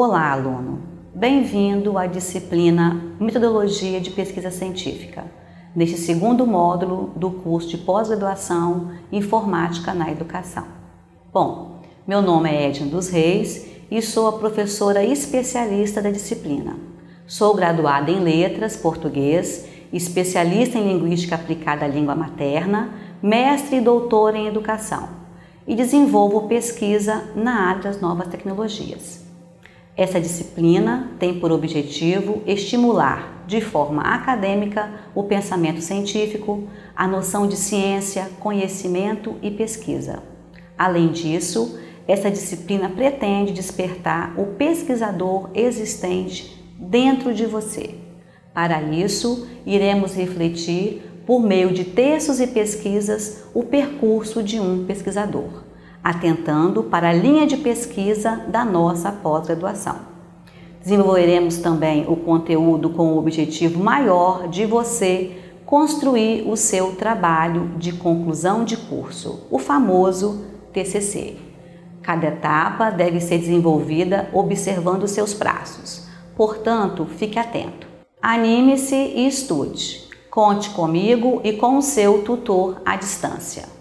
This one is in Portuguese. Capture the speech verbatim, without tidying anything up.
Olá, aluno! Bem-vindo à disciplina Metodologia de Pesquisa Científica, neste segundo módulo do curso de pós-graduação Informática na Educação. Bom, meu nome é Edna dos Reis e sou a professora especialista da disciplina. Sou graduada em Letras, Português, especialista em Linguística aplicada à língua materna, mestre e doutora em Educação e desenvolvo pesquisa na área das novas tecnologias. Essa disciplina tem por objetivo estimular, de forma acadêmica, o pensamento científico, a noção de ciência, conhecimento e pesquisa. Além disso, essa disciplina pretende despertar o pesquisador existente dentro de você. Para isso, iremos refletir, por meio de textos e pesquisas, o percurso de um pesquisador, atentando para a linha de pesquisa da nossa pós-graduação. Desenvolveremos também o conteúdo com o objetivo maior de você construir o seu trabalho de conclusão de curso, o famoso T C C. Cada etapa deve ser desenvolvida observando seus prazos, portanto, fique atento. Anime-se e estude. Conte comigo e com o seu tutor à distância.